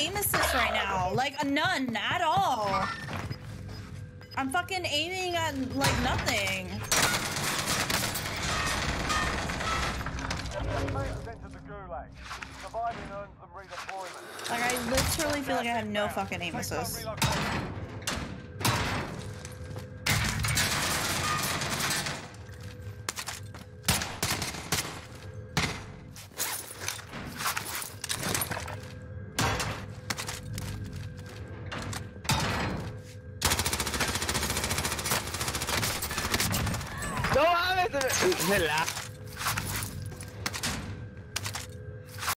aim assist right now. Like, none at all. I'm fucking aiming at, like, nothing. Like, I literally feel like I have no fucking aim assist. ¡No mames!